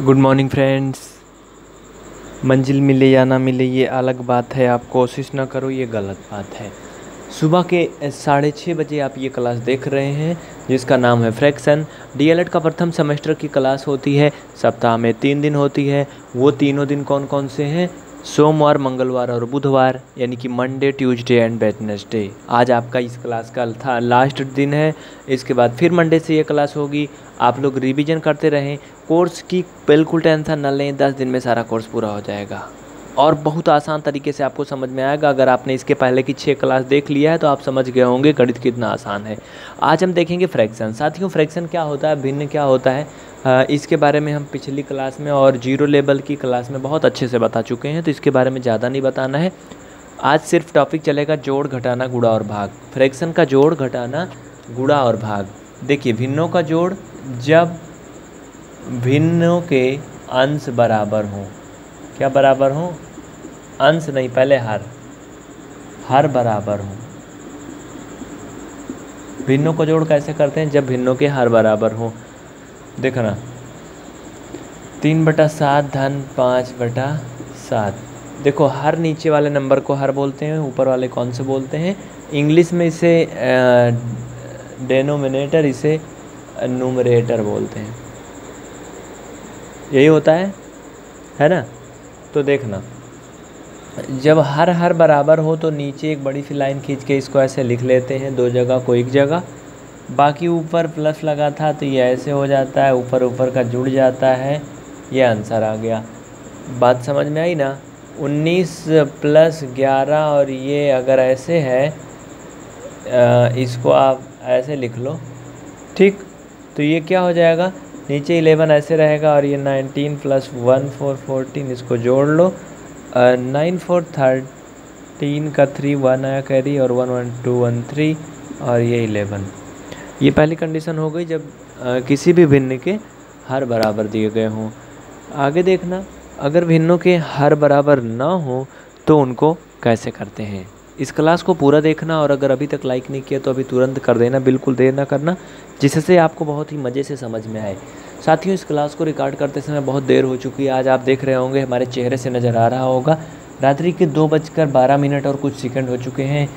Good morning friends. मंजिल मिले या ना मिले ये अलग बात है, आप कोशिश ना करो ये गलत बात है। सुबह के 6:30 बजे आप ये क्लास देख रहे हैं जिसका नाम है फ्रैक्शन। डीएलएड का प्रथम सेमेस्टर की क्लास होती है, सप्ताह में 3 दिन होती है। वो तीनों दिन कौन कौन से हैं? सोमवार, मंगलवार और बुधवार, यानी कि मंडे, ट्यूसडे एंड वेडनेसडे। आज आपका इस क्लास का था लास्ट दिन है, इसके बाद फिर मंडे से ये क्लास होगी। आप लोग रिवीजन करते रहें, कोर्स की बिल्कुल टेंशन ना लें, 10 दिन में सारा कोर्स पूरा हो जाएगा और बहुत आसान तरीके से आपको समझ में आएगा। अगर आपने इसके पहले की 6 क्लास देख लिया है तो आप समझ गए होंगे गणित कितना आसान है। आज हम देखेंगे फ्रैक्शन। साथियों, फ्रैक्शन क्या होता है, भिन्न क्या होता है, इसके बारे में हम पिछली क्लास में और जीरो लेवल की क्लास में बहुत अच्छे से बता चुके हैं, तो इसके बारे में ज़्यादा नहीं बताना है। आज सिर्फ टॉपिक चलेगा जोड़, घटाना, गुणा और भाग। फ्रैक्शन का जोड़, घटाना, गुणा और भाग। देखिए, भिन्नों का जोड़ जब भिन्नों के अंश बराबर हों। क्या बराबर हों? अंश नहीं, पहले हर बराबर हों। भिन्नों को जोड़ कैसे करते हैं? जब भिन्नों के हर बराबर हों। देखो ना, 3/7 - 5/7। देखो, हर नीचे वाले नंबर को हर बोलते हैं, ऊपर वाले कौन से बोलते हैं? इंग्लिश में इसे डेनोमिनेटर, इसे न्यूमरेटर बोलते हैं। यही होता है ना? तो देखना, जब हर बराबर हो तो नीचे एक बड़ी सी लाइन खींच के इसको ऐसे लिख लेते हैं, 2 जगह को 1 जगह। बाकी ऊपर प्लस लगा था तो ये ऐसे हो जाता है, ऊपर का जुड़ जाता है, ये आंसर आ गया। बात समझ में आई ना? 19 + 11, और ये अगर ऐसे है, इसको आप ऐसे लिख लो, ठीक? तो ये क्या हो जाएगा? नीचे 11 ऐसे रहेगा और ये 19 + 1 4 14, इसको जोड़ लो। 9 × 4 13 का 3 1 आया कैरी, और 1 1 2 1 3, और ये 11। ये पहली कंडीशन हो गई जब किसी भी भिन्न के हर बराबर दिए गए हों। आगे देखना, अगर भिन्नों के हर बराबर ना हो तो उनको कैसे करते हैं। इस क्लास को पूरा देखना, और अगर अभी तक लाइक नहीं किया तो अभी तुरंत कर देना, बिल्कुल देर ना करना, जिससे आपको बहुत ही मज़े से समझ में आए। साथियों, इस क्लास को रिकॉर्ड करते समय बहुत देर हो चुकी है। आज आप देख रहे होंगे, हमारे चेहरे से नज़र आ रहा होगा, रात्रि के 2:12 और कुछ सेकेंड हो चुके हैं,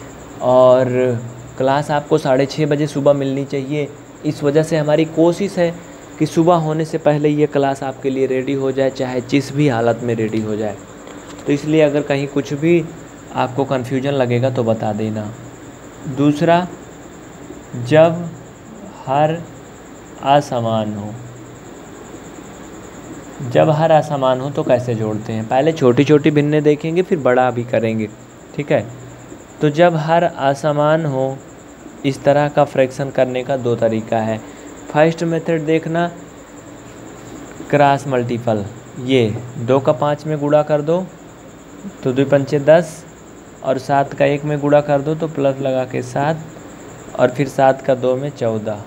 और क्लास आपको 6:30 बजे सुबह मिलनी चाहिए। इस वजह से हमारी कोशिश है कि सुबह होने से पहले ये क्लास आपके लिए रेडी हो जाए, चाहे जिस भी हालत में रेडी हो जाए। तो इसलिए अगर कहीं कुछ भी आपको कन्फ्यूजन लगेगा तो बता देना। दूसरा, जब हर असमान हो, जब हर असमान हो तो कैसे जोड़ते हैं? पहले छोटी छोटी भिन्नें देखेंगे, फिर बड़ा भी करेंगे, ठीक है? तो जब हर असमान हो, इस तरह का फ्रैक्शन करने का 2 तरीका है। फर्स्ट मेथड देखना, क्रॉस मल्टीपल। ये 2 का 5 में गुणा कर दो तो 2 × 5 = 10, और 7 का 1 में गुणा कर दो तो प्लस लगा के 7, और फिर 7 का 2 में 14।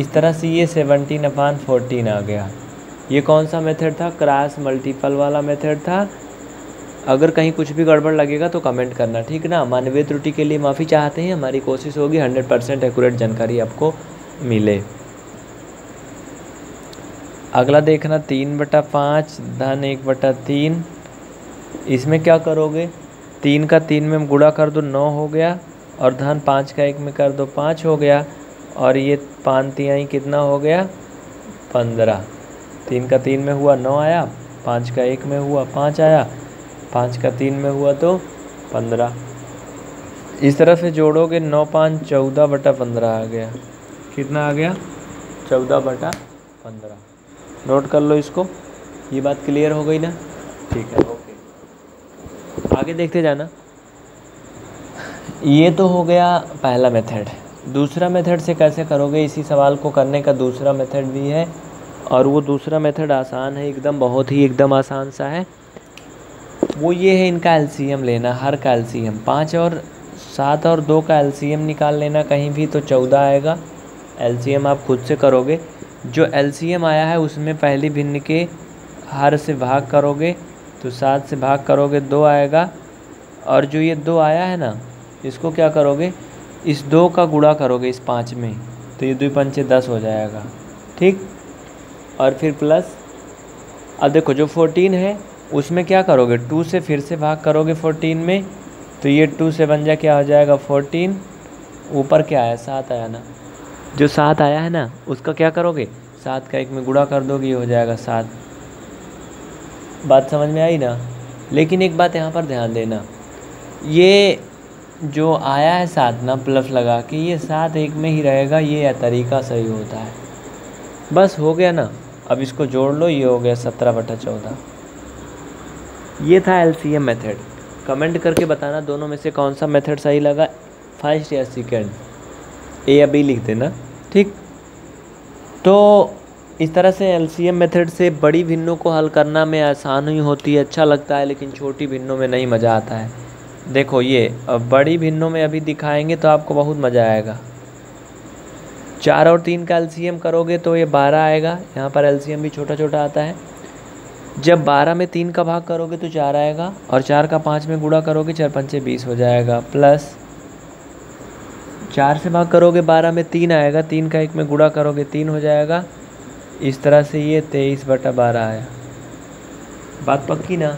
इस तरह से ये 17/14 आ गया। ये कौन सा मेथड था? क्रॉस मल्टीपल वाला मेथड था। अगर कहीं कुछ भी गड़बड़ लगेगा तो कमेंट करना, ठीक ना? मानवीय त्रुटि के लिए माफ़ी चाहते हैं, हमारी कोशिश होगी 100% एक्यूरेट जानकारी आपको मिले। अगला देखना, 3/5 - 1/3। इसमें क्या करोगे? 3 का 3 में गुणा कर दो, 9 हो गया, और 5 का 1 में कर दो, 5 हो गया, और ये 5 तिहाई कितना हो गया? 15। 3 का 3 में हुआ 9 आया, 5 का 1 में हुआ 5 आया, 5 का 3 में हुआ तो 15। इस तरह से जोड़ोगे, 9×5 = 14 आ गया। कितना आ गया? 14/15। नोट कर लो इसको। ये बात क्लियर हो गई ना? ठीक है, ओके। आगे देखते जाना। ये तो हो गया पहला मेथड। दूसरा मेथड से कैसे करोगे? इसी सवाल को करने का दूसरा मेथड भी है, और वो दूसरा मेथड आसान है एकदम, बहुत ही एकदम आसान सा है। वो ये है, इनका एलसीएम लेना, हर का एलसीएम, 5 और 7 और 2 का एलसीएम निकाल लेना कहीं भी, तो 14 आएगा। एलसीएम आप खुद से करोगे। जो एलसीएम आया है उसमें पहली भिन्न के हर से भाग करोगे, तो 7 से भाग करोगे 2 आएगा, और जो ये 2 आया है ना, इसको क्या करोगे? इस 2 का गुणा करोगे इस 5 में, तो ये 2 × 5 = 10 हो जाएगा, ठीक? और फिर प्लस अब देखो जो 14 है उसमें क्या करोगे, 2 से फिर से भाग करोगे 14 में, तो ये 2 से बन जा क्या हो जाएगा 14, ऊपर क्या आया 7 आया ना, जो 7 आया है ना उसका क्या करोगे 7 का 1 में गुणा कर दोगे, ये हो जाएगा 7। बात समझ में आई ना। लेकिन एक बात यहाँ पर ध्यान देना, ये जो आया है 7 ना प्लस लगा कि ये 7 1 में ही रहेगा, ये तरीका सही होता है। बस हो गया ना, अब इसको जोड़ लो, ये हो गया 17/14। ये था LCM मेथड। कमेंट करके बताना दोनों में से कौन सा मेथड सही लगा, फर्स्ट या सेकंड, ए या बी लिख देना, ठीक। तो इस तरह से LCM मेथड से बड़ी भिन्नों को हल करना में आसान ही होती है, अच्छा लगता है, लेकिन छोटी भिन्नों में नहीं मज़ा आता है। देखो ये अब बड़ी भिन्नों में अभी दिखाएंगे तो आपको बहुत मज़ा आएगा। 4 और 3 का LCM करोगे तो ये 12 आएगा, यहाँ पर LCM भी छोटा छोटा आता है। जब 12 में 3 का भाग करोगे तो 4 आएगा, और 4 का 5 में गुणा करोगे 4 5 20 हो जाएगा, प्लस 4 से भाग करोगे 12 में 3 आएगा, 3 का 1 में गुणा करोगे 3 हो जाएगा। इस तरह से ये 23/12 आया। बात पक्की ना।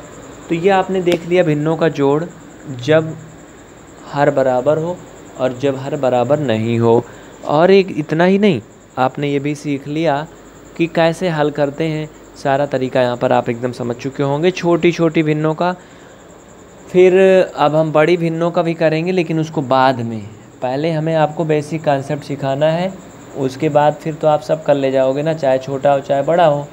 तो ये आपने देख लिया भिन्नों का जोड़, जब हर बराबर हो और जब हर बराबर नहीं हो। और एक इतना ही नहीं, आपने ये भी सीख लिया कि कैसे हल करते हैं, सारा तरीका यहाँ पर आप एकदम समझ चुके होंगे छोटी छोटी भिन्नों का। फिर अब हम बड़ी भिन्नों का भी करेंगे, लेकिन उसको बाद में। पहले हमें आपको बेसिक कॉन्सेप्ट सिखाना है, उसके बाद फिर तो आप सब कर ले जाओगे ना, चाहे छोटा हो चाहे बड़ा हो।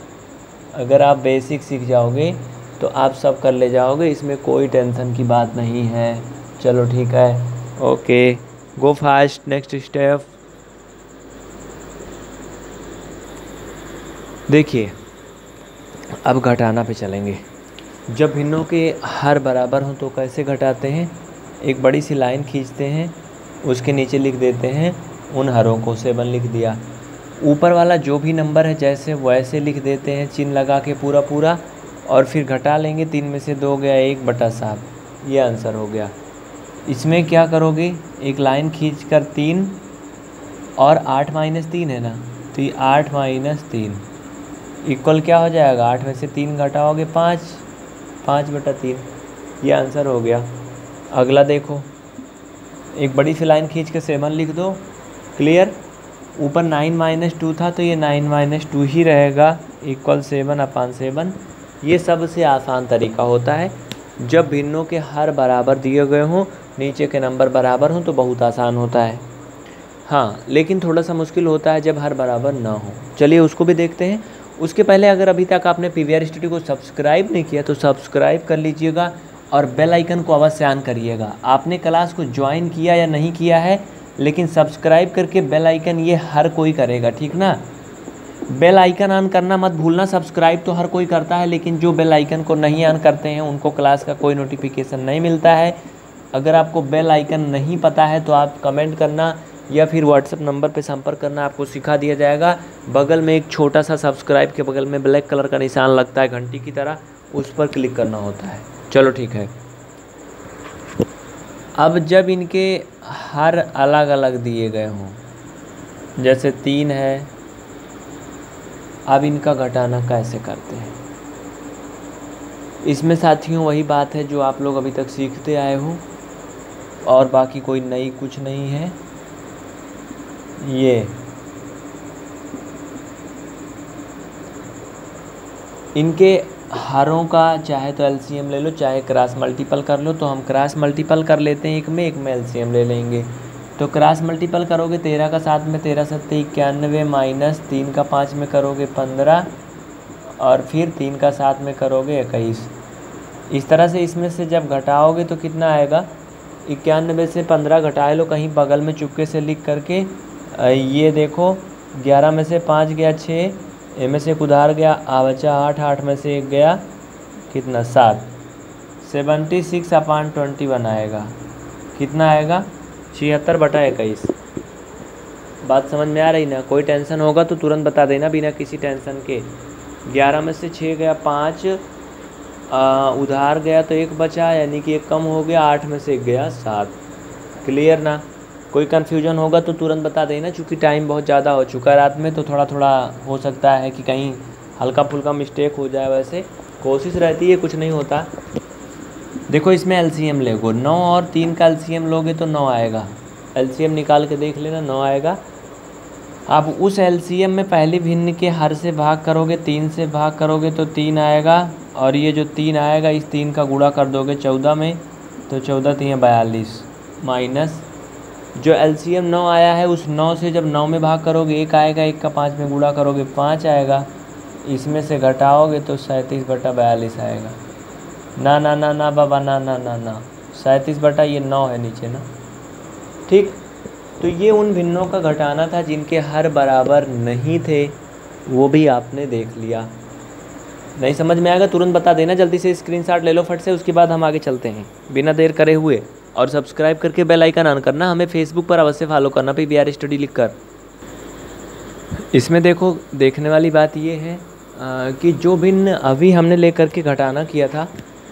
अगर आप बेसिक सीख जाओगे तो आप सब कर ले जाओगे, इसमें कोई टेंशन की बात नहीं है। चलो ठीक है, okay, go fast, next step. देखिए अब घटाना पे चलेंगे। जब भिन्नों के हर बराबर हों तो कैसे घटाते हैं, एक बड़ी सी लाइन खींचते हैं, उसके नीचे लिख देते हैं उन हरों को, 7 लिख दिया। ऊपर वाला जो भी नंबर है जैसे वैसे लिख देते हैं, चिन्ह लगा के पूरा पूरा, और फिर घटा लेंगे। 3 में से 2 गया 1/7, ये आंसर हो गया। इसमें क्या करोगे, एक लाइन खींच कर 3 और 8 - 3 है ना, तो ये 8 - 3 इक्वल क्या हो जाएगा, 8 में से 3 घटाओगे 5 5/3, ये आंसर हो गया। अगला देखो, एक बड़ी सी लाइन खींच कर 7 लिख दो, क्लियर। ऊपर 9 - 2 था तो ये 9 - 2 ही रहेगा, इक्वल 7/7। ये सबसे आसान तरीका होता है, जब भिन्नों के हर बराबर दिए गए हों, नीचे के नंबर बराबर हों तो बहुत आसान होता है। हाँ, लेकिन थोड़ा सा मुश्किल होता है जब हर बराबर ना हो। चलिए उसको भी देखते हैं। उसके पहले अगर अभी तक आपने PVRstudy को सब्सक्राइब नहीं किया तो सब्सक्राइब कर लीजिएगा, और बेल आइकन को अवश्य ऑन करिएगा। आपने क्लास को ज्वाइन किया या नहीं किया है, लेकिन सब्सक्राइब करके बेल आइकन ये हर कोई करेगा, ठीक ना। बेल आइकन ऑन करना मत भूलना। सब्सक्राइब तो हर कोई करता है, लेकिन जो बेल आइकन को नहीं ऑन करते हैं उनको क्लास का कोई नोटिफिकेशन नहीं मिलता है। अगर आपको बेल आइकन नहीं पता है तो आप कमेंट करना या फिर व्हाट्सएप नंबर पे संपर्क करना, आपको सिखा दिया जाएगा। बगल में एक छोटा सा सब्सक्राइब के बगल में ब्लैक कलर का निशान लगता है घंटी की तरह, उस पर क्लिक करना होता है। चलो ठीक है। अब जब इनके हर अलग अलग दिए गए हों, जैसे 3 है, अब इनका घटाना कैसे करते हैं। इसमें साथियों वही बात है जो आप लोग अभी तक सीखते आए हो, और बाकी कोई नई कुछ नहीं है। ये इनके हरों का चाहे तो LCM ले लो, चाहे क्रॉस मल्टीपल कर लो। तो हम क्रॉस मल्टीपल कर लेते हैं, एक में LCM ले लेंगे। तो क्रॉस मल्टीपल करोगे 13 का 7 में 13 - 7 = 91, -3 का 5 में करोगे 15, और फिर 3 का 7 में करोगे 21। इस तरह से इसमें से जब घटाओगे तो कितना आएगा, 91 से 15 घटाए लो, कहीं बगल में चुपके से लिख करके। ये देखो 11 में से 5 गया 6, इनमें से उधार गया बचा 8 - 8 में से 1 गया कितना 7, 76/21 आएगा। कितना आएगा, 76/21। बात समझ में आ रही ना। कोई टेंशन होगा तो तुरंत बता देना बिना किसी टेंशन के। 11 में से 6 गया 5, उधार गया तो 1 बचा, यानी कि 1 कम हो गया, 8 में से 1 गया 7। क्लियर ना। कोई कन्फ्यूजन होगा तो तुरंत बता देना, चूँकि टाइम बहुत ज़्यादा हो चुका है रात में, तो थोड़ा थोड़ा हो सकता है कि कहीं हल्का फुल्का मिस्टेक हो जाए, वैसे कोशिश रहती है, कुछ नहीं होता। देखो इसमें एलसीएम लेगो, 9 और 3 का एलसीएम लोगे तो 9 आएगा। एलसीएम निकाल के देख लेना, 9 आएगा। आप उस एलसीएम में पहले भिन्न के हर से भाग करोगे, 3 से भाग करोगे तो 3 आएगा, और ये जो 3 आएगा इस 3 का गुणा कर दोगे 14 में, तो 14×3 42 माइनस जो एलसीएम 9 आया है उस 9 से जब 9 में भाग करोगे 1 आएगा, 1 का 5 में गुणा करोगे 5 आएगा, इसमें से घटाओगे तो 37/42 आएगा। ना ना ना ना बाबा ना ना ना ना, 37 बटा ये 9 है नीचे ना, ठीक। तो ये उन भिन्नों का घटाना था जिनके हर बराबर नहीं थे, वो भी आपने देख लिया। नहीं समझ में आएगा तुरंत बता देना, जल्दी से स्क्रीनशॉट ले लो फट से, उसके बाद हम आगे चलते हैं बिना देर करे हुए। और सब्सक्राइब करके बेल आइकन ऑन करना, हमें फेसबुक पर अवश्य फॉलो करना PVRstudy लिखकर। इसमें देखो देखने वाली बात ये है कि जो भिन्न अभी हमने लेकर के घटाना किया था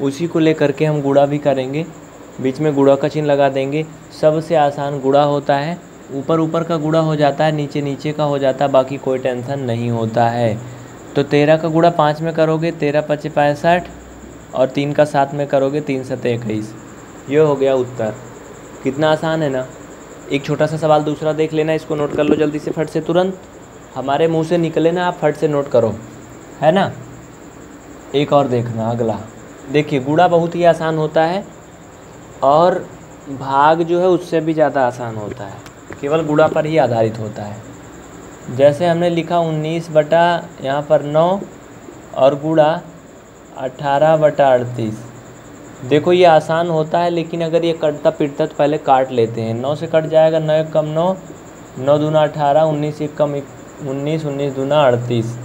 उसी को लेकर के हम गुणा भी करेंगे, बीच में गुणा का चिन्ह लगा देंगे। सबसे आसान गुणा होता है, ऊपर ऊपर का गुणा हो जाता है, नीचे नीचे का हो जाता है, बाकी कोई टेंशन नहीं होता है। तो 13 का गुणा 5 में करोगे, 13×5 = 65, और 3 का 7 में करोगे, 3 × 7 = 21। ये हो गया उत्तर। कितना आसान है ना। एक छोटा सा सवाल दूसरा देख लेना, इसको नोट कर लो जल्दी से फट से, तुरंत हमारे मुंह से निकले ना, आप फट से नोट करो, है ना। एक और देखना अगला, देखिए गुणा बहुत ही आसान होता है और भाग जो है उससे भी ज़्यादा आसान होता है, केवल गुणा पर ही आधारित होता है। जैसे हमने लिखा 19 बटा यहाँ पर 9 और गुणा 18 बटा 38। देखो ये आसान होता है, लेकिन अगर ये कटता पिटता तो पहले काट लेते हैं। 9 से कट जाएगा, 9 कम 9, 9×2 = 18, 19 1 कम 19, 19×2 = 38।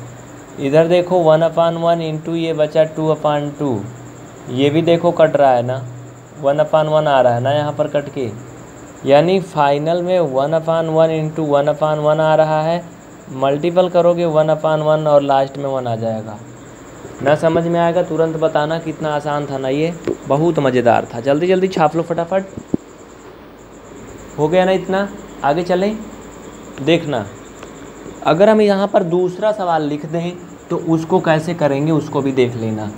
इधर देखो 1/1 इंटू ये बचा 2/2, ये भी देखो कट रहा है ना, 1/1 आ रहा है ना यहाँ पर कट के, यानी फाइनल में 1/1 इंटू 1/1 आ रहा है। मल्टीपल करोगे 1/1 और लास्ट में 1 आ जाएगा। ना समझ में आएगा तुरंत बताना, कितना आसान था ना, ये बहुत मज़ेदार था। जल्दी जल्दी छाप लो फटाफट, हो गया ना इतना। आगे चलें, देखना अगर हम यहाँ पर दूसरा सवाल लिख दें तो उसको कैसे करेंगे, उसको भी देख लेना।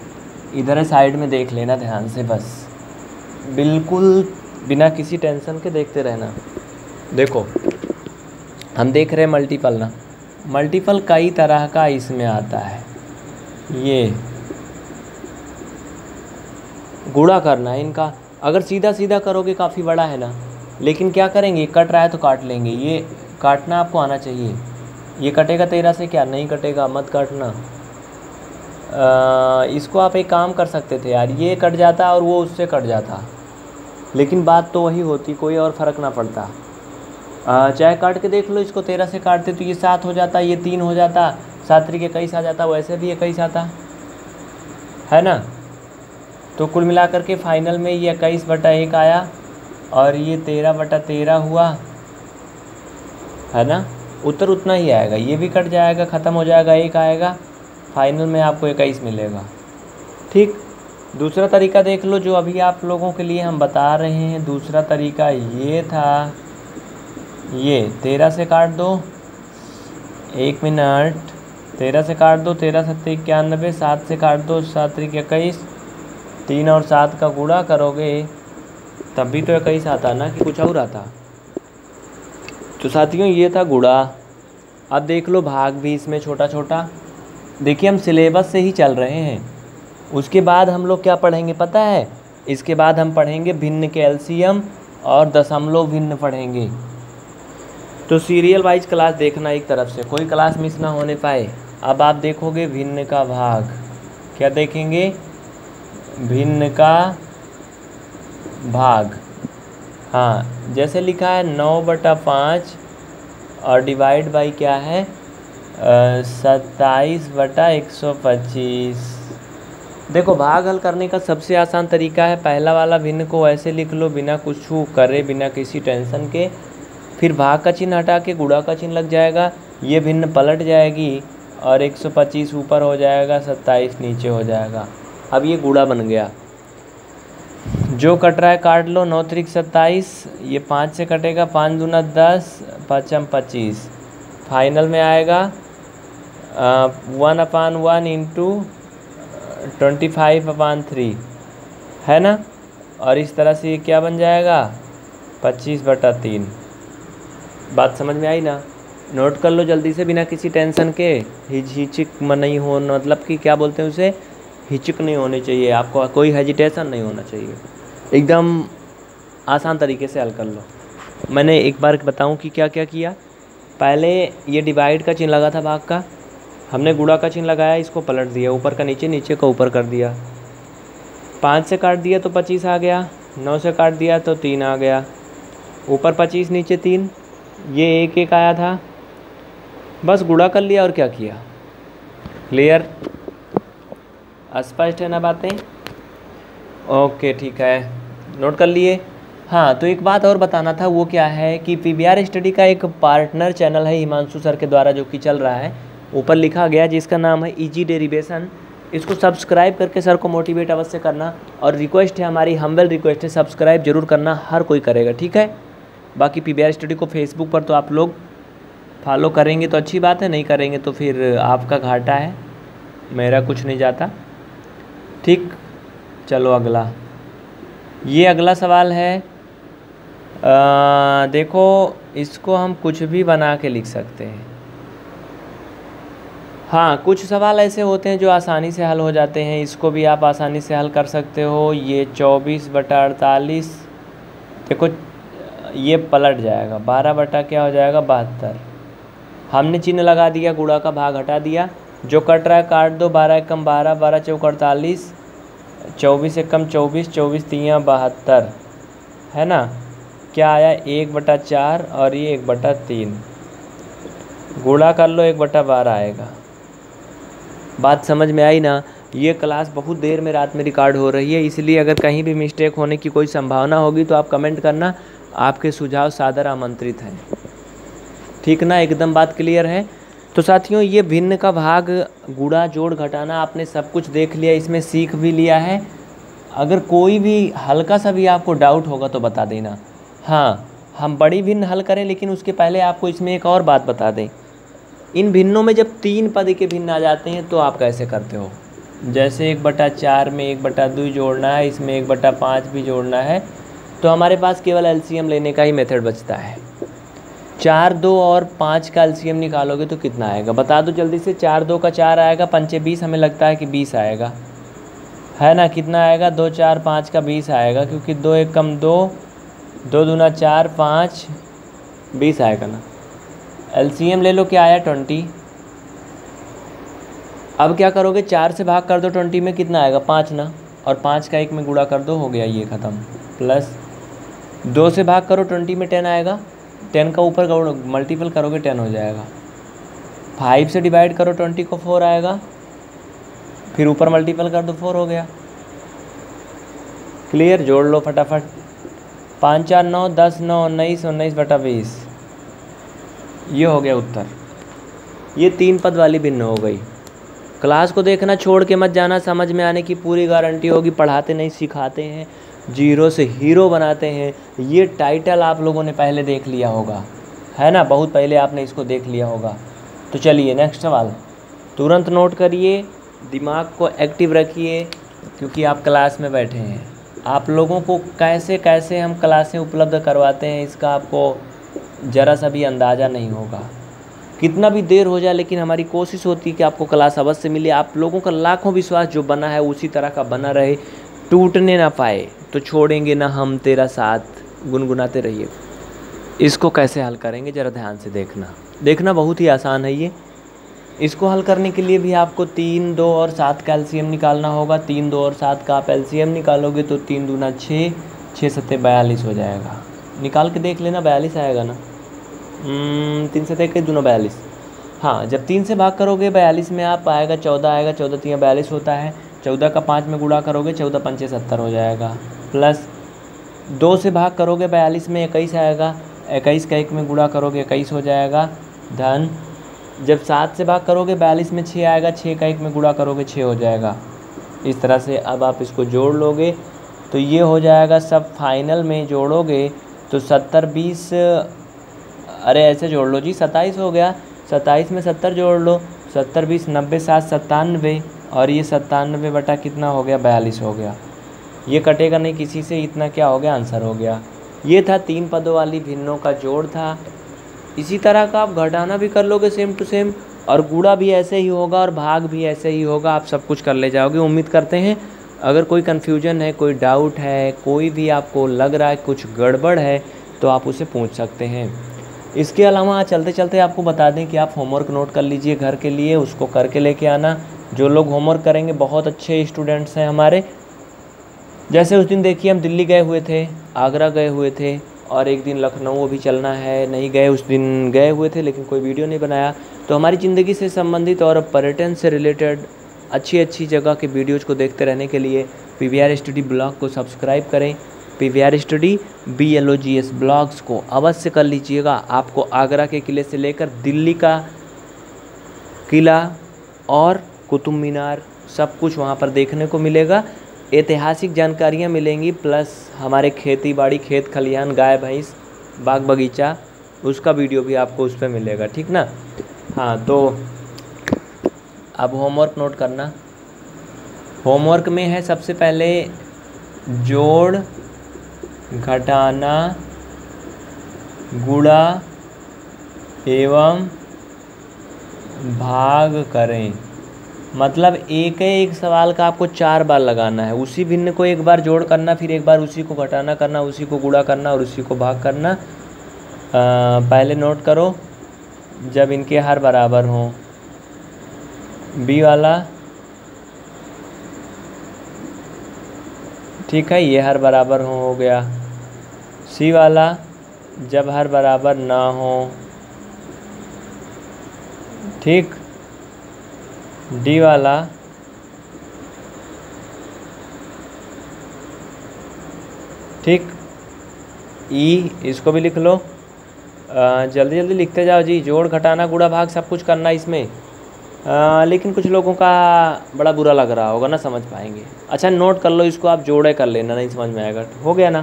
इधर साइड में देख लेना ध्यान से, बस बिल्कुल बिना किसी टेंशन के देखते रहना। देखो हम देख रहे हैं मल्टीपल ना, मल्टीपल कई तरह का इसमें आता है। ये गुणा करना है इनका, अगर सीधा सीधा करोगे काफ़ी बड़ा है ना, लेकिन क्या करेंगे, कट रहा है तो काट लेंगे। ये काटना आपको आना चाहिए, ये कटेगा 13 से, क्या नहीं कटेगा, मत काटना। इसको आप एक काम कर सकते थे यार, ये कट जाता और वो उससे कट जाता, लेकिन बात तो वही होती, कोई और फ़र्क ना पड़ता। चाहे काट के देख लो इसको, 13 से काटते तो ये 7 हो जाता, ये 3 हो जाता, 7×3 = 21 आ जाता, वैसे भी 21 आता है ना। तो कुल मिलाकर के फाइनल में ये 21/1 आया और ये 13/13 हुआ, है ना। उत्तर उतना ही आएगा, ये भी कट जाएगा, ख़त्म हो जाएगा, 1 आएगा, फाइनल में आपको 21 मिलेगा, ठीक। दूसरा तरीका देख लो जो अभी आप लोगों के लिए हम बता रहे हैं, दूसरा तरीका ये था। ये 13 से काट दो, 1 मिनट, 13 से काट दो, 13×7 = 91, 7 से काट दो, 7×3 = 21, 3 और 7 का गुणा करोगे तब भी तो 21 आता ना, कि कुछ और आता। तो साथियों ये था गुणा। अब देख लो भाग भी इसमें छोटा छोटा। देखिए हम सिलेबस से ही चल रहे हैं, उसके बाद हम लोग क्या पढ़ेंगे पता है, इसके बाद हम पढ़ेंगे भिन्न के एलसीएम और दशमलव भिन्न पढ़ेंगे। तो सीरियल वाइज क्लास देखना, एक तरफ से कोई क्लास मिस ना होने पाए। अब आप देखोगे भिन्न का भाग, क्या देखेंगे, भिन्न का भाग। हाँ जैसे लिखा है 9/5 और डिवाइड बाई क्या है 27/125। देखो भाग हल करने का सबसे आसान तरीका है, पहला वाला भिन्न को ऐसे लिख लो बिना कुछ करे, बिना किसी टेंशन के, फिर भाग का चिन्ह हटा के गुणा का चिन्ह लग जाएगा, ये भिन्न पलट जाएगी और 125 ऊपर हो जाएगा, 27 नीचे हो जाएगा। अब ये गुणा बन गया, जो कट रहा है काट लो, 9×3 = 27, ये 5 से कटेगा, 5×2 = 10, 5×5 = 25, फाइनल में आएगा वन अपान वन इंटू 25/3 है ना। और इस तरह से ये क्या बन जाएगा 25/3। बात समझ में आई ना, नोट कर लो जल्दी से बिना किसी टेंशन के। हिचक नहीं हो, मतलब कि क्या बोलते हैं उसे, हिचक नहीं होनी चाहिए आपको, कोई हेजिटेशन नहीं होना चाहिए, एकदम आसान तरीके से हल कर लो। मैंने एक बार बताऊं कि क्या क्या किया। पहले ये डिवाइड का चिन्ह लगा था भाग का, हमने गुणा का चिन्ह लगाया, इसको पलट दिया, ऊपर का नीचे, नीचे का ऊपर कर दिया। 5 से काट दिया तो 25 आ गया, 9 से काट दिया तो 3 आ गया, ऊपर 25 नीचे 3, ये एक एक आया था, बस गुणा कर लिया और क्या किया। क्लियर, स्पष्ट है ना बातें? ओके ठीक है, नोट कर लिए। हाँ, तो एक बात और बताना था, वो क्या है कि पीवीआर स्टडी का एक पार्टनर चैनल है हिमांशु सर के द्वारा जो कि चल रहा है, ऊपर लिखा गया, जिसका नाम है इजी डेरिवेशन। इसको सब्सक्राइब करके सर को मोटिवेट अवश्य करना, और रिक्वेस्ट है, हमारी हम्बल रिक्वेस्ट है, सब्सक्राइब जरूर करना, हर कोई करेगा ठीक है। बाकी पीवीआर स्टडी को फेसबुक पर तो आप लोग फॉलो करेंगे तो अच्छी बात है, नहीं करेंगे तो फिर आपका घाटा है, मेरा कुछ नहीं जाता ठीक। चलो अगला, ये अगला सवाल है, देखो इसको हम कुछ भी बना के लिख सकते हैं। हाँ, कुछ सवाल ऐसे होते हैं जो आसानी से हल हो जाते हैं, इसको भी आप आसानी से हल कर सकते हो। ये 24/48, देखो ये पलट जाएगा, 12 बटा क्या हो जाएगा 72। हमने चिन्ह लगा दिया, गुणा का भाग हटा दिया, जो कट रहा है काट दो, 12 एकम 12, 12 चौक 48, 24 एकम 24, 24 तियां 72 है ना। क्या आया 1/4 और ये 1/3, गुणा कर लो 1/12 आएगा। बात समझ में आई ना। ये क्लास बहुत देर में रात में रिकॉर्ड हो रही है, इसलिए अगर कहीं भी मिस्टेक होने की कोई संभावना होगी तो आप कमेंट करना, आपके सुझाव सादर आमंत्रित हैं ठीक ना। एकदम बात क्लियर है। तो साथियों, ये भिन्न का भाग, गुणा, जोड़, घटाना, आपने सब कुछ देख लिया, इसमें सीख भी लिया है। अगर कोई भी हल्का सा भी आपको डाउट होगा तो बता देना। हाँ, हम बड़ी भिन्न हल करें, लेकिन उसके पहले आपको इसमें एक और बात बता दें, इन भिन्नों में जब 3 पद के भिन्न आ जाते हैं तो आप कैसे करते हो। जैसे 1/4 में 1/2 जोड़ना है, इसमें 1/5 भी जोड़ना है, तो हमारे पास केवल एलसीएम लेने का ही मेथड बचता है। 4, 2 और 5 का एलसीएम निकालोगे तो कितना आएगा बता दो जल्दी से। 4, 2 का 4 आएगा, 5 20, हमें लगता है कि 20 आएगा है ना। कितना आएगा 2, 4, 5 का 20 आएगा, क्योंकि 2 एकम 2, 2 दूना 4, 5, 20 आएगा ना। एलसीएम ले लो, क्या आया 20। अब क्या करोगे, 4 से भाग कर दो 20 में, कितना आएगा 5 ना, और 5 का 1 में गुणा कर दो, हो गया ये ख़त्म। प्लस 2 से भाग करो 20 में 10 आएगा, 10 का ऊपर मल्टीपल करोगे 10 हो जाएगा। 5 से डिवाइड करो 20 को, 4 आएगा, फिर ऊपर मल्टीपल कर दो 4 हो गया। क्लियर, जोड़ लो फटाफट। 5, 4, 9, 10, 9, 19, 19 बटा 20, ये हो गया उत्तर। ये 3 पद वाली भिन्न हो गई। क्लास को देखना छोड़ के मत जाना, समझ में आने की पूरी गारंटी होगी। पढ़ाते नहीं, सिखाते हैं, जीरो से हीरो बनाते हैं। ये टाइटल आप लोगों ने पहले देख लिया होगा है ना, बहुत पहले आपने इसको देख लिया होगा। तो चलिए नेक्स्ट सवाल, तुरंत नोट करिए, दिमाग को एक्टिव रखिए, क्योंकि आप क्लास में बैठे हैं। आप लोगों को कैसे कैसे हम क्लासें उपलब्ध करवाते हैं, इसका आपको ज़रा सा भी अंदाज़ा नहीं होगा। कितना भी देर हो जाए, लेकिन हमारी कोशिश होती है कि आपको क्लास अवश्य मिले। आप लोगों का लाखों विश्वास जो बना है उसी तरह का बना रहे, टूटने ना पाए, तो छोड़ेंगे ना हम तेरा साथ। गुनगुनाते रहिए। इसको कैसे हल करेंगे ज़रा ध्यान से देखना, देखना बहुत ही आसान है ये। इसको हल करने के लिए भी आपको 3, 2 और 7 का एलसीएम निकालना होगा। 3, 2 और 7 का आप एलसीएम निकालोगे तो 3 दूना 6, 6 सत्ते 42 हो जाएगा। निकाल के देख लेना, 42 आएगा ना। 3 सत्ते 41, 2 42। हाँ, जब 3 से भाग करोगे 42 में आप आएगा 14 आएगा, 14 तियां 42 होता है। 14 का 5 में गुणा करोगे 14 पंचे 70 हो जाएगा। प्लस 2 से भाग करोगे 42 में 21 आएगा, 21 का 1 में गुणा करोगे 21 हो जाएगा। धन, जब 7 से भाग करोगे 42 में 6 आएगा, 6 का 1 में गुणा करोगे 6 हो जाएगा। इस तरह से अब आप इसको जोड़ लोगे तो ये हो जाएगा, सब फाइनल में जोड़ोगे तो 70, 20, अरे ऐसे जोड़ लो जी, 27 हो गया। 27 में 70 जोड़ लो 70 20 90 7 97 और ये 97 बटा कितना हो गया 42 हो गया। ये कटेगा नहीं किसी से, इतना क्या हो गया आंसर हो गया। ये था तीन पदों वाली भिन्नों का जोड़ था। इसी तरह का आप घटाना भी कर लोगे सेम टू सेम, और गुणा भी ऐसे ही होगा और भाग भी ऐसे ही होगा। आप सब कुछ कर ले जाओगे। उम्मीद करते हैं अगर कोई कन्फ्यूजन है, कोई डाउट है, कोई भी आपको लग रहा है कुछ गड़बड़ है तो आप उसे पूछ सकते हैं। इसके अलावा चलते चलते आपको बता दें कि आप होमवर्क नोट कर लीजिए घर के लिए, उसको करके लेके आना। जो लोग होमवर्क करेंगे बहुत अच्छे स्टूडेंट्स हैं हमारे। जैसे उस दिन देखिए हम दिल्ली गए हुए थे, आगरा गए हुए थे, और एक दिन लखनऊ भी चलना है, नहीं गए उस दिन, गए हुए थे लेकिन कोई वीडियो नहीं बनाया। तो हमारी ज़िंदगी से संबंधित और पर्यटन से रिलेटेड अच्छी अच्छी जगह के वीडियोज़ को देखते रहने के लिए PVRstudy ब्लॉग को सब्सक्राइब करें। PVRstudy BLOGS ब्लॉग्स को अवश्य कर लीजिएगा। आपको आगरा के किले से लेकर दिल्ली का किला और कुतुब मीनार सब कुछ वहाँ पर देखने को मिलेगा, ऐतिहासिक जानकारियाँ मिलेंगी, प्लस हमारे खेती बाड़ी, खेत खलिहान, गाय भैंस, बाग बगीचा, उसका वीडियो भी आपको उस पर मिलेगा, ठीक ना। हाँ, तो अब होमवर्क नोट करना। होमवर्क में है सबसे पहले जोड़, घटाना, गुणा एवं भाग करें। मतलब एक सवाल का आपको 4 बार लगाना है। उसी भिन्न को एक बार जोड़ करना, फिर एक बार उसी को घटाना करना, उसी को गुणा करना और उसी को भाग करना। पहले नोट करो, जब इनके हर बराबर हों। बी वाला ठीक है, ये हर बराबर हो गया। सी वाला जब हर बराबर ना हो, ठीक। डी वाला ठीक। ई, इसको भी लिख लो। जल्दी जल्दी लिखते जाओ जी, जोड़ घटाना गुणा भाग सब कुछ करना इसमें। लेकिन कुछ लोगों का बड़ा बुरा लग रहा होगा, ना समझ पाएंगे। अच्छा नोट कर लो इसको, आप जोड़े कर लेना, नहीं समझ में आएगा। हो गया ना,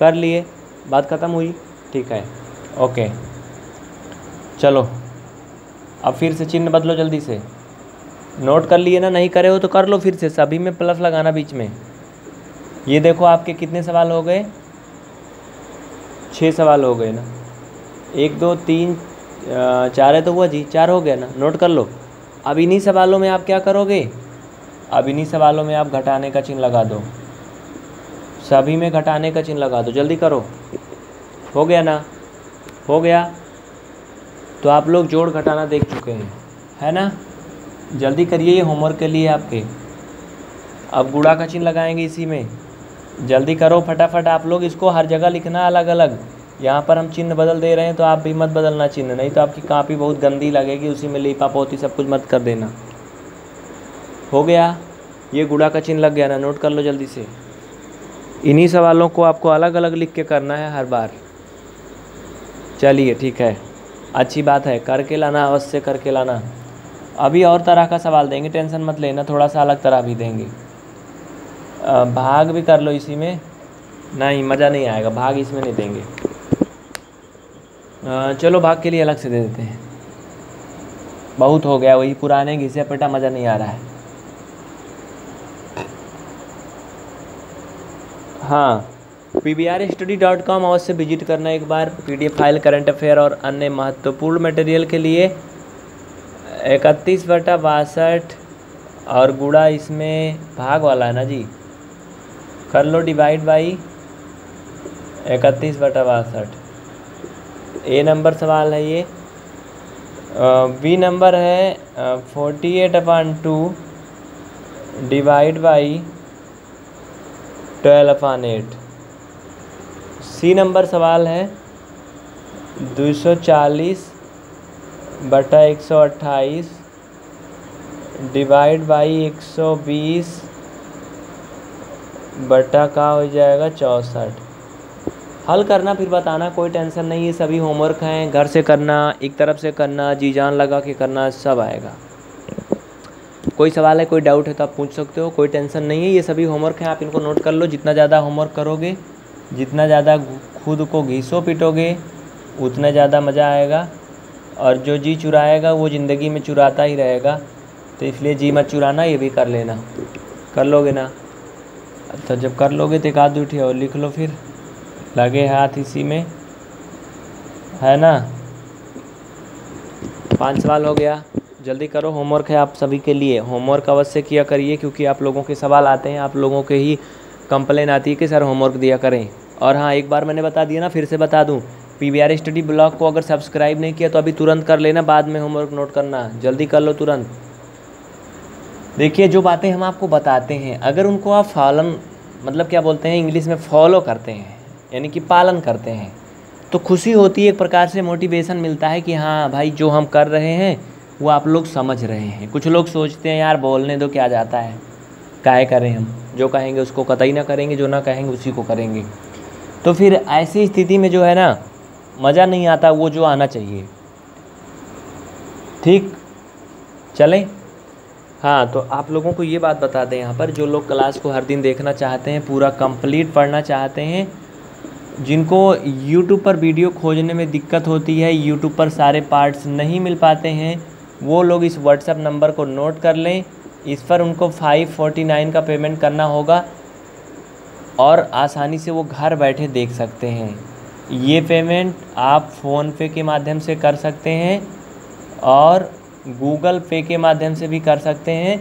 कर लिए, बात ख़त्म हुई, ठीक है, ओके। चलो अब फिर से चिन्ह बदलो जल्दी से। नोट कर लिए ना, नहीं करे हो तो कर लो फिर से, सभी में प्लस लगाना बीच में। ये देखो आपके कितने सवाल हो गए, 6 सवाल हो गए ना। 1 2 3 4 है तो हुआ जी, 4 हो गया ना, नोट कर लो। अब इन्हीं सवालों में आप क्या करोगे, अब इन्हीं सवालों में आप घटाने का चिन्ह लगा दो, सभी में घटाने का चिन्ह लगा दो, जल्दी करो। हो गया ना, हो गया। तो आप लोग जोड़ घटाना देख चुके हैं, है ना। जल्दी करिए, ये होमवर्क के लिए आपके। अब गुणा का चिन्ह लगाएंगे इसी में, जल्दी करो फटाफट। आप लोग इसको हर जगह लिखना अलग अलग। यहाँ पर हम चिन्ह बदल दे रहे हैं तो आप भी मत बदलना चिन्ह, नहीं तो आपकी कापी बहुत गंदी लगेगी, उसी में लीपा पोती सब कुछ मत कर देना। हो गया, ये गुणा का चिन्ह लग गया ना, नोट कर लो जल्दी से। इन्हीं सवालों को आपको अलग अलग लिख के करना है हर बार। चलिए ठीक है, अच्छी बात है, करके लाना, अवश्य करके लाना। अभी और तरह का सवाल देंगे, टेंशन मत लेना, थोड़ा सा अलग तरह भी देंगे। भाग भी कर लो इसी में, नहीं मज़ा नहीं आएगा, भाग इसमें नहीं देंगे। चलो भाग के लिए अलग से दे देते हैं, बहुत हो गया, वही पुराने घिसे पेटा, मज़ा नहीं आ रहा है। हाँ, PVRstudy.com अवश्य विजिट करना एक बार, PDF फाइल, करंट अफेयर और अन्य महत्वपूर्ण मटेरियल के लिए। 31/62 और गुणा इसमें भाग वाला है ना जी, कर लो डिवाइड बाई 31/62। ए नंबर सवाल है ये। बी नंबर है 48/2 डिवाइड बाई 12/8। सी नंबर सवाल है 240/128 डिवाइड बाई 120 का हो जाएगा 64। हल करना फिर बताना, कोई टेंशन नहीं है। सभी होमवर्क हैं, घर से करना, एक तरफ से करना, जी जान लगा के करना, सब आएगा। कोई सवाल है, कोई डाउट है तो आप पूछ सकते हो, कोई टेंशन नहीं है। ये सभी होमवर्क हैं, आप इनको नोट कर लो। जितना ज़्यादा होमवर्क करोगे, जितना ज़्यादा खुद को घिसो पिटोगे, उतना ज़्यादा मज़ा आएगा और जो जी चुराएगा वो ज़िंदगी में चुराता ही रहेगा, तो इसलिए जी मत चुराना, ये भी कर लेना। कर लोगे ना? अच्छा, जब कर लोगे तो एक आध उठी और लिख लो, फिर लगे हाथ इसी में, है ना। 5 सवाल हो गया, जल्दी करो। होमवर्क है आप सभी के लिए, होमवर्क अवश्य किया करिए, क्योंकि आप लोगों के सवाल आते हैं, आप लोगों के ही कंप्लेन आती है कि सर होमवर्क दिया करें। और हाँ, एक बार मैंने बता दिया ना, फिर से बता दूँ, PVR स्टडी ब्लॉग को अगर सब्सक्राइब नहीं किया तो अभी तुरंत कर लेना, बाद में होमवर्क नोट करना, जल्दी कर लो तुरंत। देखिए, जो बातें हम आपको बताते हैं, अगर उनको आप पालन, मतलब क्या बोलते हैं इंग्लिश में, फॉलो करते हैं, यानी कि पालन करते हैं, तो खुशी होती है, एक प्रकार से मोटिवेशन मिलता है कि हाँ भाई, जो हम कर रहे हैं वो आप लोग समझ रहे हैं। कुछ लोग सोचते हैं यार बोलने दो, क्या जाता है, काहे करें हम, जो कहेंगे उसको कतई ना करेंगे, जो ना कहेंगे उसी को करेंगे। तो फिर ऐसी स्थिति में जो है ना, मज़ा नहीं आता, वो जो आना चाहिए। ठीक, चलें। हाँ, तो आप लोगों को ये बात बता दें यहाँ पर, जो लोग क्लास को हर दिन देखना चाहते हैं, पूरा कंप्लीट पढ़ना चाहते हैं, जिनको YouTube पर वीडियो खोजने में दिक्कत होती है, YouTube पर सारे पार्ट्स नहीं मिल पाते हैं, वो लोग इस WhatsApp नंबर को नोट कर लें। इस पर उनको 549 का पेमेंट करना होगा और आसानी से वो घर बैठे देख सकते हैं। ये पेमेंट आप फ़ोनपे के माध्यम से कर सकते हैं और गूगल पे के माध्यम से भी कर सकते हैं।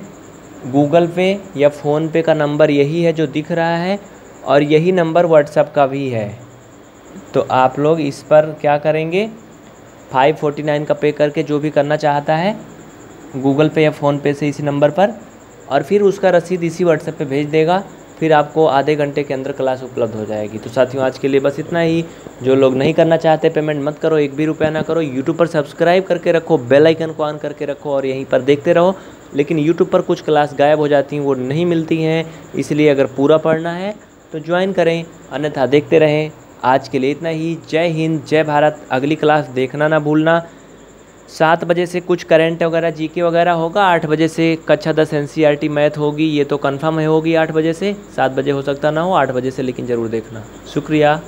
गूगल पे या फ़ोनपे का नंबर यही है जो दिख रहा है, और यही नंबर WhatsApp का भी है। तो आप लोग इस पर क्या करेंगे, 549 का पे करके जो भी करना चाहता है गूगल पे या फ़ोनपे से इसी नंबर पर, और फिर उसका रसीद इसी WhatsApp पे भेज देगा। फिर आपको आधे घंटे के अंदर क्लास उपलब्ध हो जाएगी। तो साथियों, आज के लिए बस इतना ही। जो लोग नहीं करना चाहते, पेमेंट मत करो, एक भी रुपया ना करो। यूट्यूब पर सब्सक्राइब करके रखो, बेल आइकन को ऑन करके रखो और यहीं पर देखते रहो। लेकिन यूट्यूब पर कुछ क्लास गायब हो जाती हैं, वो नहीं मिलती हैं, इसलिए अगर पूरा पढ़ना है तो ज्वाइन करें, अन्यथा देखते रहें। आज के लिए इतना ही। जय हिंद, जय भारत। अगली क्लास देखना ना भूलना। 7 बजे से कुछ करेंट वगैरह, जीके वगैरह होगा। 8 बजे से कक्षा 10 NCERT मैथ होगी, ये तो कंफर्म है होगी 8 बजे से। 7 बजे हो सकता ना हो, 8 बजे से लेकिन ज़रूर देखना। शुक्रिया।